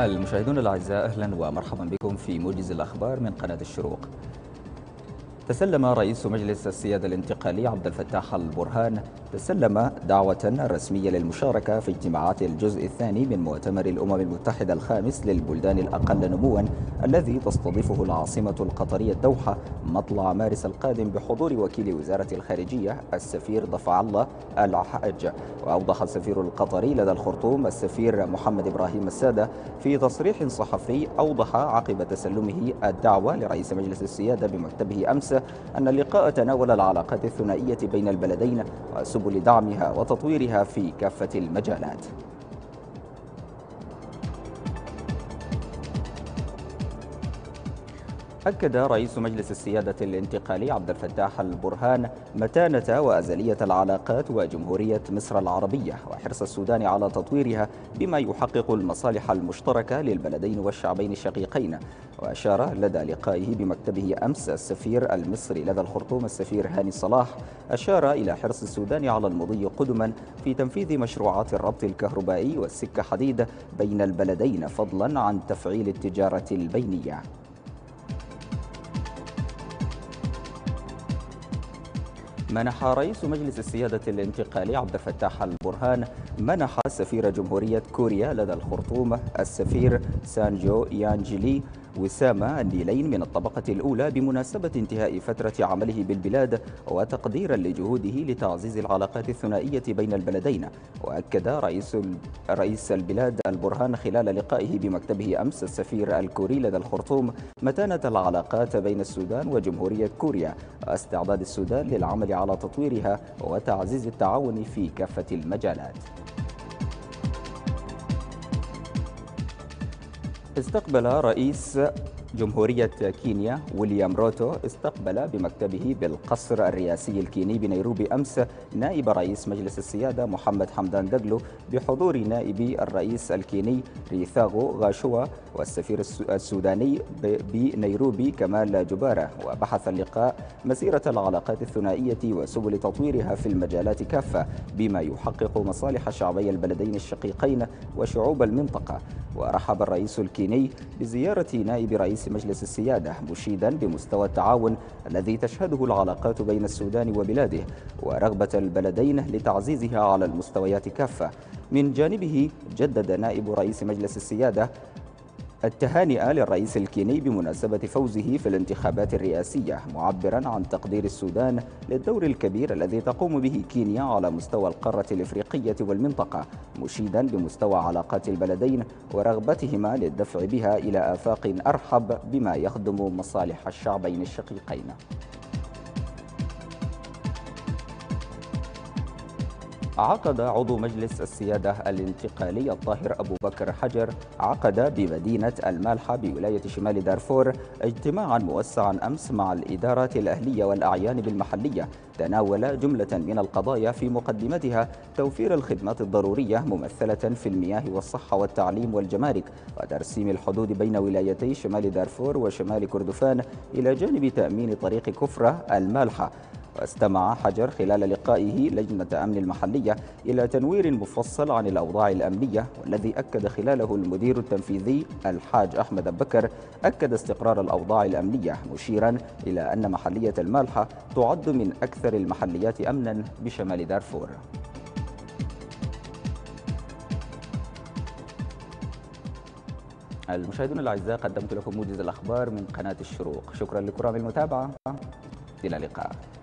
المشاهدون الأعزاء أهلا ومرحبا بكم في موجز الأخبار من قناة الشروق. تسلم رئيس مجلس السيادة الانتقالي عبدالفتاح البرهان دعوة رسمية للمشاركة في اجتماعات الجزء الثاني من مؤتمر الأمم المتحدة الخامس للبلدان الأقل نموا الذي تستضيفه العاصمة القطرية الدوحة مطلع مارس القادم بحضور وكيل وزارة الخارجية السفير ضفع الله العحاج. وأوضح السفير القطري لدى الخرطوم السفير محمد إبراهيم السادة في تصريح صحفي أوضح عقب تسلمه الدعوة لرئيس مجلس السيادة بمكتبه أمس أن اللقاء تناول العلاقات الثنائية بين البلدين وسبل دعمها وتطويرها في كافة المجالات. أكد رئيس مجلس السيادة الانتقالي عبدالفتاح البرهان متانة وأزلية العلاقات وجمهورية مصر العربية وحرص السودان على تطويرها بما يحقق المصالح المشتركة للبلدين والشعبين الشقيقين. وأشار لدى لقائه بمكتبه أمس السفير المصري لدى الخرطوم السفير هاني صلاح إلى حرص السودان على المضي قدما في تنفيذ مشروعات الربط الكهربائي والسكة حديد بين البلدين فضلا عن تفعيل التجارة البينية. منح رئيس مجلس السيادة الانتقالي عبدالفتاح البرهان سفير جمهورية كوريا لدى الخرطوم السفير سانجو يانجلي وسامة النيلين من الطبقة الأولى بمناسبة انتهاء فترة عمله بالبلاد وتقديرا لجهوده لتعزيز العلاقات الثنائية بين البلدين. وأكد رئيس البلاد البرهان خلال لقائه بمكتبه أمس السفير الكوري لدى الخرطوم متانة العلاقات بين السودان وجمهورية كوريا واستعداد السودان للعمل على تطويرها وتعزيز التعاون في كافة المجالات. استقبل رئيس جمهورية كينيا ويليام روتو بمكتبه بالقصر الرئاسي الكيني بنيروبي أمس نائب رئيس مجلس السيادة محمد حمدان دجلو بحضور نائب الرئيس الكيني ريثاغو غاشوا والسفير السوداني بنيروبي كمال جباره. وبحث اللقاء مسيرة العلاقات الثنائية وسبل تطويرها في المجالات كافة بما يحقق مصالح شعبي البلدين الشقيقين وشعوب المنطقة. ورحب الرئيس الكيني بزيارة نائب رئيس مجلس السيادة مشيدا بمستوى التعاون الذي تشهده العلاقات بين السودان وبلاده ورغبة البلدين لتعزيزها على المستويات كافة. من جانبه جدد نائب رئيس مجلس السيادة التهانئ للرئيس الكيني بمناسبة فوزه في الانتخابات الرئاسية معبرا عن تقدير السودان للدور الكبير الذي تقوم به كينيا على مستوى القارة الإفريقية والمنطقة مشيدا بمستوى علاقات البلدين ورغبتهما للدفع بها إلى آفاق أرحب بما يخدم مصالح الشعبين الشقيقين. عقد عضو مجلس السيادة الانتقالي الطاهر أبو بكر حجر بمدينة المالحة بولاية شمال دارفور اجتماعا موسعا أمس مع الإدارات الأهلية والأعيان بالمحلية تناول جملة من القضايا في مقدمتها توفير الخدمات الضرورية ممثلة في المياه والصحة والتعليم والجمارك وترسيم الحدود بين ولايتي شمال دارفور وشمال كردفان إلى جانب تأمين طريق كفرة المالحة. واستمع حجر خلال لقائه لجنة أمن المحلية إلى تنوير مفصل عن الأوضاع الأمنية والذي أكد خلاله المدير التنفيذي الحاج أحمد بكر استقرار الأوضاع الأمنية مشيرا إلى أن محلية المالحة تعد من أكثر المحليات أمنا بشمال دارفور. المشاهدون الأعزاء قدمت لكم موجز الأخبار من قناة الشروق، شكرا لكرام المتابعة، إلى اللقاء.